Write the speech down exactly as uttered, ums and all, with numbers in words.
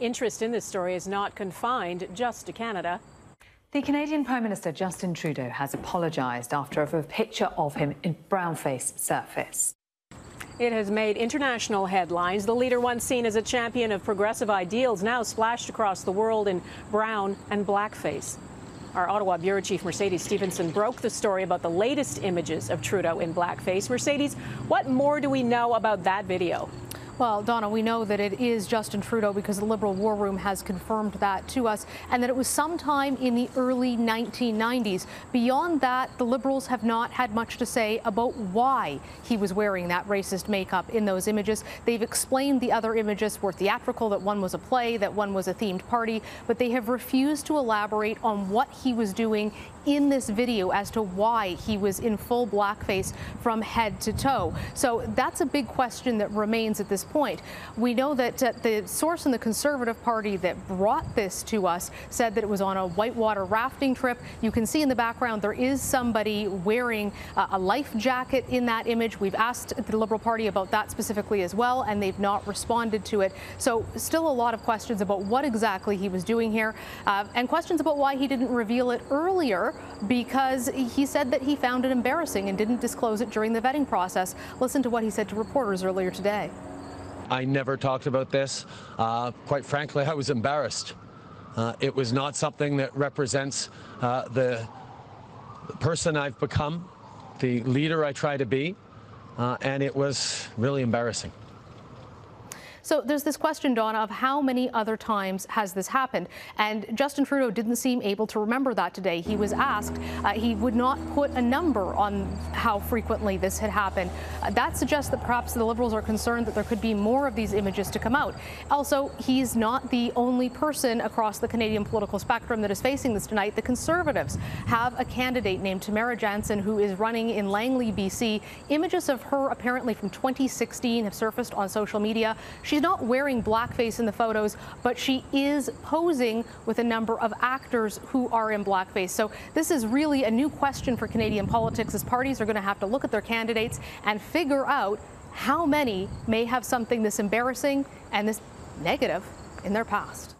Interest in this story is not confined just to Canada. The Canadian Prime Minister Justin Trudeau has apologised after a picture of him in brownface surfaced. It has made international headlines. The leader, once seen as a champion of progressive ideals, now splashed across the world in brown and blackface. Our Ottawa bureau chief, Mercedes Stephenson, broke the story about the latest images of Trudeau in blackface. Mercedes, what more do we know about that video? Well, Donna, we know that it is Justin Trudeau because the Liberal War Room has confirmed that to us, and that it was sometime in the early nineteen nineties. Beyond that, the Liberals have not had much to say about why he was wearing that racist makeup in those images. They've explained the other images were theatrical, that one was a play, that one was a themed party, but they have refused to elaborate on what he was doing in this video as to why he was in full blackface from head to toe. So that's a big question that remains at this point. We know that uh, the source in the Conservative Party that brought this to us said that it was on a whitewater rafting trip. You can see in the background there is somebody wearing uh, a life jacket in that image. We've asked the Liberal Party about that specifically as well, and they've not responded to it. So still a lot of questions about what exactly he was doing here, uh, and questions about why he didn't reveal it earlier, because he said that he found it embarrassing and didn't disclose it during the vetting process. Listen to what he said to reporters earlier today. I never talked about this. Uh, quite frankly, I was embarrassed. Uh, it was not something that represents uh, the person I've become, the leader I try to be, uh, and it was really embarrassing. So there's this question, Donna, of how many other times has this happened? And Justin Trudeau didn't seem able to remember that today. He was asked. Uh, he would not put a number on how frequently this had happened. Uh, that suggests that perhaps the Liberals are concerned that there could be more of these images to come out. Also, he's not the only person across the Canadian political spectrum that is facing this tonight. The Conservatives have a candidate named Tamara Jansen who is running in Langley, B C. Images of her apparently from twenty sixteen have surfaced on social media. She's She's not wearing blackface in the photos, but she is posing with a number of actors who are in blackface. So this is really a new question for Canadian politics, as parties are going to have to look at their candidates and figure out how many may have something this embarrassing and this negative in their past.